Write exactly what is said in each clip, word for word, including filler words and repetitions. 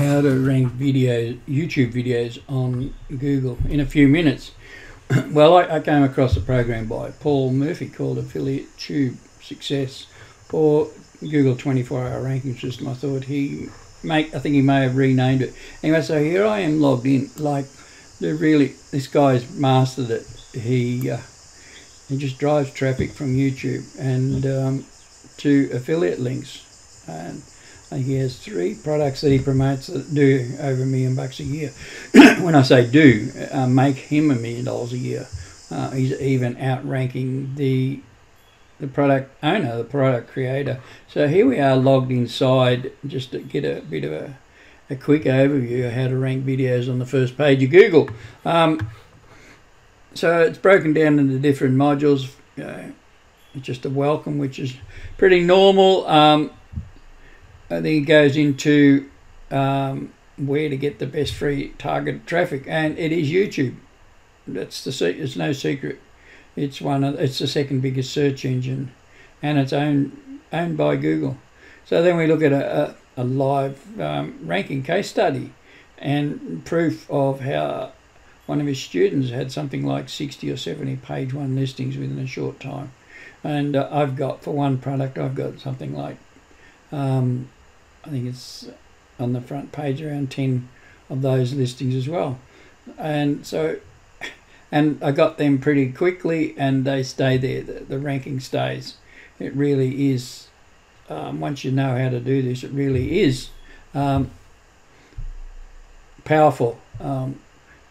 how to rank videos, YouTube videos on Google in a few minutes. Well, I, I came across a program by Paul Murphy called Affiliate Tube Success or Google twenty-four hour ranking system. I thought he make I think he may have renamed it. Anyway, so here I am logged in. Like, they're really, this guy's mastered it. He uh, he just drives traffic from YouTube and um, to affiliate links, and he has three products that he promotes that do over a million bucks a year. When I say do, uh, make him a million dollars a year. Uh, he's even outranking the the product owner, the product creator. So here we are logged inside just to get a bit of a, a quick overview of how to rank videos on the first page of Google. Um, so it's broken down into different modules. Uh, it's just a welcome, which is pretty normal. Um, I think it goes into um, where to get the best free targeted traffic, and it is YouTube. That's the se it's no secret. It's one of it's the second biggest search engine, and it's owned owned by Google. So then we look at a a, a live um, ranking case study, and proof of how one of his students had something like sixty or seventy page one listings within a short time, and uh, I've got for one product I've got something like. Um, I think it's on the front page around ten of those listings as well, and so and I got them pretty quickly, and they stay there. The, the ranking stays. It really is. Um, once you know how to do this, it really is um, powerful. Um,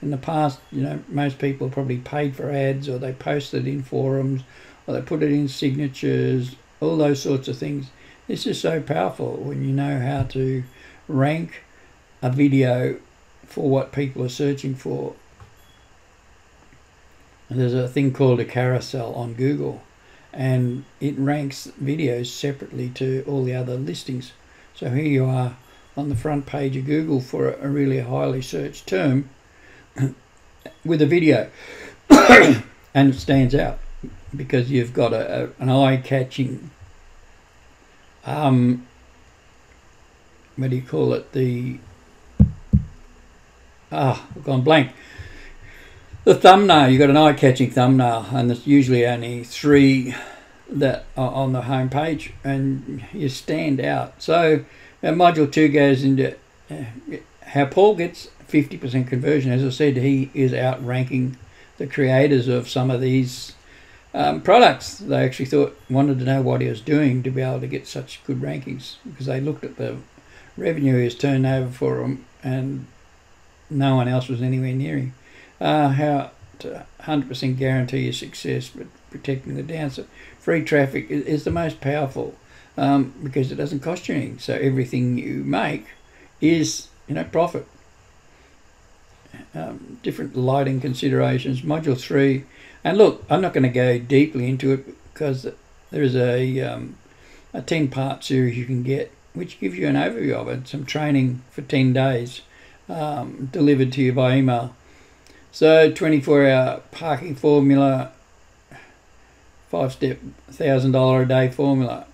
in the past, you know, most people probably paid for ads, or they posted in forums, or they put it in signatures, all those sorts of things. This is so powerful when you know how to rank a video for what people are searching for. And there's a thing called a carousel on Google, and it ranks videos separately to all the other listings. So here you are on the front page of Google for a really highly searched term with a video, and it stands out because you've got a, a, an eye-catching Um, what do you call it? The ah, I've gone blank. The thumbnail. You've got an eye-catching thumbnail, and there's usually only three that are on the home page, and you stand out. So, uh, module two goes into uh, how Paul gets fifty percent conversion. As I said, he is outranking the creators of some of these Um, products. They actually thought wanted to know what he was doing to be able to get such good rankings, because they looked at the revenue he was turned over for him, and no one else was anywhere near him. Uh, how to one hundred percent guarantee your success, but protecting the downside. Free traffic is, is the most powerful um, because it doesn't cost you anything. So everything you make is, you know, profit. Um, different lighting considerations, module three, and look, I'm not going to go deeply into it because there is a um, a ten part series you can get, which gives you an overview of it, some training for ten days um, delivered to you by email. So twenty-four hour parking formula, five step one thousand dollar a day formula,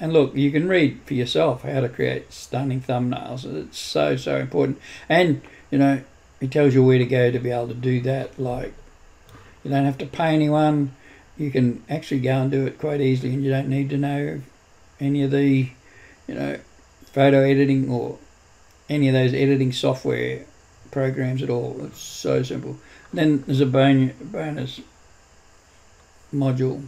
and look, you can read for yourself how to create stunning thumbnails. It's so so important, and you know, it tells you where to go to be able to do that. Like, you don't have to pay anyone. You can actually go and do it quite easily, and you don't need to know any of the, you know, photo editing or any of those editing software programs at all. It's so simple. And then there's a bonus module.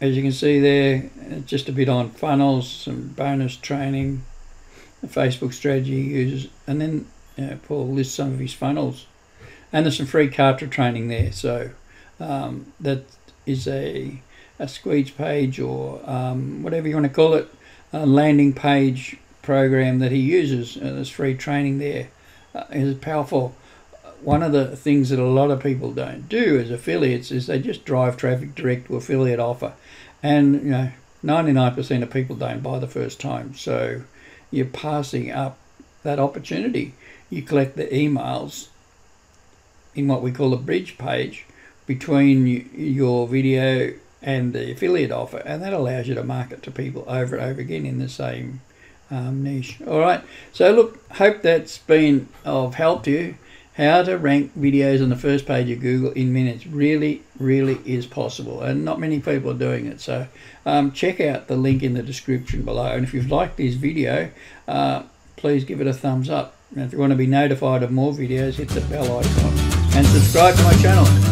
As you can see there, just a bit on funnels, some bonus training, the Facebook strategy users, and then uh, Paul lists some of his funnels. And there's some free Kartra training there. So um, that is a, a squeeze page, or um, whatever you want to call it, a landing page program that he uses. And there's free training there. Uh, it's powerful. One of the things that a lot of people don't do as affiliates is they just drive traffic direct to affiliate offer, and you know, ninety-nine percent of people don't buy the first time. So you're passing up that opportunity. You collect the emails in what we call a bridge page between your video and the affiliate offer, and that allows you to market to people over and over again in the same um, niche. All right, so look, hope that's been of help to you. How to rank videos on the first page of Google in minutes really, really is possible, and not many people are doing it. So um, check out the link in the description below, and if you've liked this video, uh, please give it a thumbs up. And if you want to be notified of more videos, hit the bell icon and subscribe to my channel.